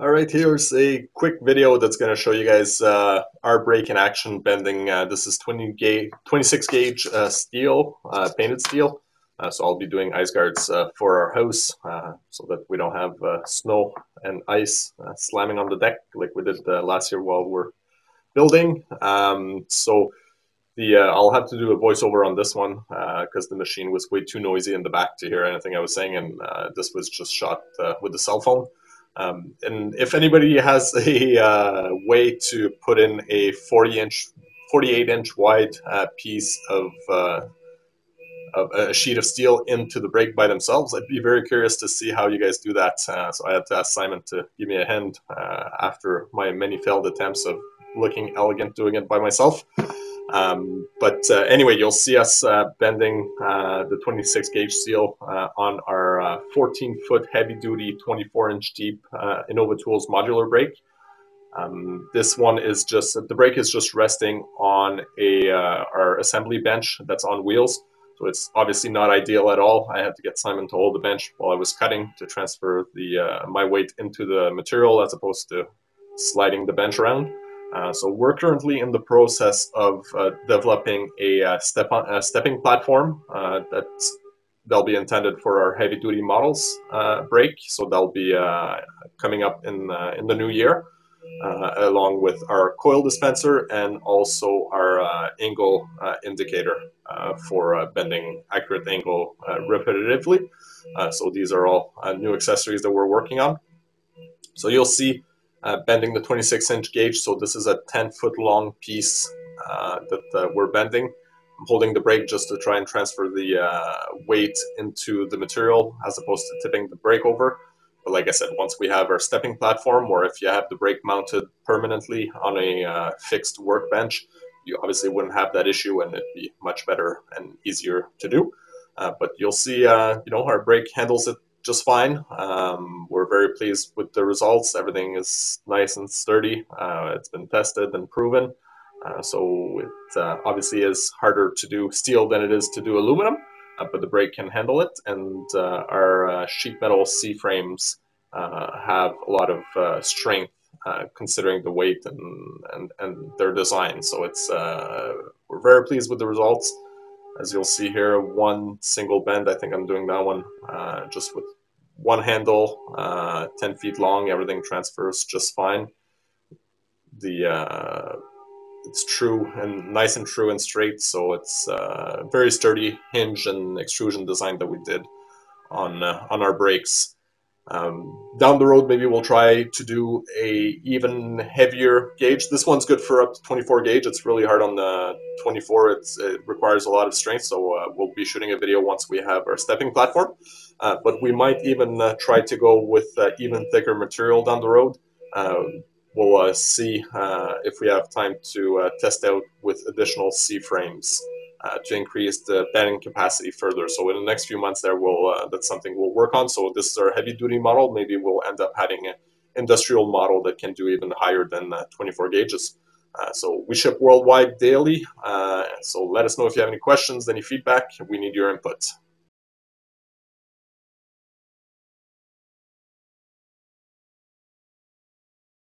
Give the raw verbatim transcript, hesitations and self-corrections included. All right, here's a quick video that's going to show you guys uh, our brake in action bending. Uh, this is twenty gauge, twenty-six gauge uh, steel, uh, painted steel. Uh, so I'll be doing ice guards uh, for our house uh, so that we don't have uh, snow and ice uh, slamming on the deck like we did uh, last year while we're building. Um, so the uh, I'll have to do a voiceover on this one because uh, the machine was way too noisy in the back to hear anything I was saying, and uh, this was just shot uh, with the cell phone. Um, and if anybody has a uh, way to put in a forty inch, forty-eight inch wide uh, piece of, uh, of a sheet of steel into the brake by themselves, I'd be very curious to see how you guys do that. Uh, so I had to ask Simon to give me a hand uh, after my many failed attempts of looking elegant doing it by myself. Um, but uh, anyway, you'll see us uh, bending uh, the twenty-six gauge steel uh, on our fourteen foot uh, heavy-duty, twenty-four inch deep uh, Innova Tools modular brake. Um, this one is just, the brake is just resting on a, uh, our assembly bench that's on wheels. So it's obviously not ideal at all. I had to get Simon to hold the bench while I was cutting to transfer the uh, my weight into the material as opposed to sliding the bench around. Uh, so we're currently in the process of uh, developing a, uh, step on, a stepping platform uh, that's, that'll be intended for our heavy-duty models uh, brake. So that'll be uh, coming up in, uh, in the new year, uh, along with our coil dispenser and also our uh, angle uh, indicator uh, for uh, bending accurate angle uh, repetitively. Uh, so these are all uh, new accessories that we're working on. So you'll see Uh, bending the twenty-six inch gauge. So this is a ten foot long piece uh, that uh, we're bending. I'm holding the brake just to try and transfer the uh, weight into the material as opposed to tipping the brake over. But like I said, once we have our stepping platform, or if you have the brake mounted permanently on a uh, fixed workbench, you obviously wouldn't have that issue, and it'd be much better and easier to do. Uh, but you'll see, uh, you know, our brake handles it just fine. Um, we're very pleased with the results. Everything is nice and sturdy. Uh, it's been tested and proven. Uh, so it uh, obviously is harder to do steel than it is to do aluminum, uh, but the brake can handle it. And uh, our uh, sheet metal C-frames uh, have a lot of uh, strength uh, considering the weight and, and, and their design. So it's uh, we're very pleased with the results. As you'll see here, one single bend, I think I'm doing that one uh, just with one handle, uh, ten feet long, everything transfers just fine. The, uh, it's true and nice and true and straight, so it's a very sturdy hinge and extrusion design that we did on, uh, on our brakes. Um, down the road, maybe we'll try to do a even heavier gauge. This one's good for up to twenty-four gauge. It's really hard on the twenty-four. It's, it requires a lot of strength, so uh, we'll be shooting a video once we have our stepping platform. Uh, but we might even uh, try to go with uh, even thicker material down the road. Uh, we'll uh, see uh, if we have time to uh, test out with additional C-frames Uh, to increase the bending capacity further. So in the next few months there, we'll, uh, that's something we'll work on. So this is our heavy-duty model. Maybe we'll end up having an industrial model that can do even higher than uh, twenty-four gauges. Uh, so we ship worldwide daily. Uh, so let us know if you have any questions, any feedback. We need your input.